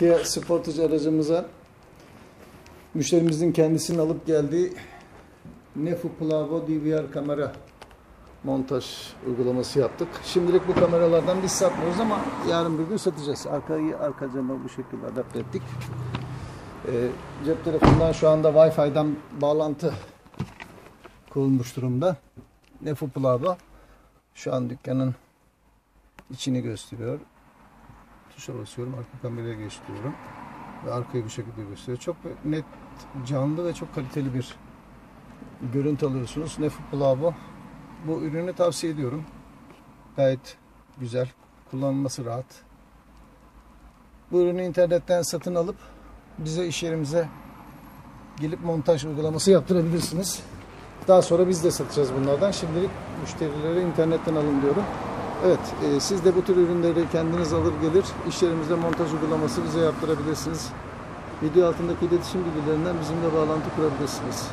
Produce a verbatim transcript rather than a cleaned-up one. Kia Sportage aracımıza müşterimizin kendisinin alıp geldiği Nefu Plabo D V R kamera montaj uygulaması yaptık. Şimdilik bu kameralardan biz satmıyoruz ama yarın bir gün satacağız. Arkayı arka cama bu şekilde adapte ettik. E, cep telefonundan şu anda Wi-Fi'den bağlantı kurulmuş durumda. Nefu Plabo şu an dükkanın içini gösteriyor. Tuşa basıyorum, arka kameraya geçiyorum ve arkayı bu şekilde gösteriyor. Çok net, canlı ve çok kaliteli bir görüntü alıyorsunuz. Nefu Plabo, bu ürünü tavsiye ediyorum. Gayet güzel, kullanılması rahat. Bu ürünü internetten satın alıp bize, iş yerimize gelip montaj uygulaması yaptırabilirsiniz. Daha sonra biz de satacağız bunlardan. Şimdilik müşterilere internetten alın diyorum. Evet, e, siz de bu tür ürünleri kendiniz alır gelir, iş yerimizde montaj uygulaması bize yaptırabilirsiniz. Video altındaki iletişim bilgilerinden bizimle bağlantı kurabilirsiniz.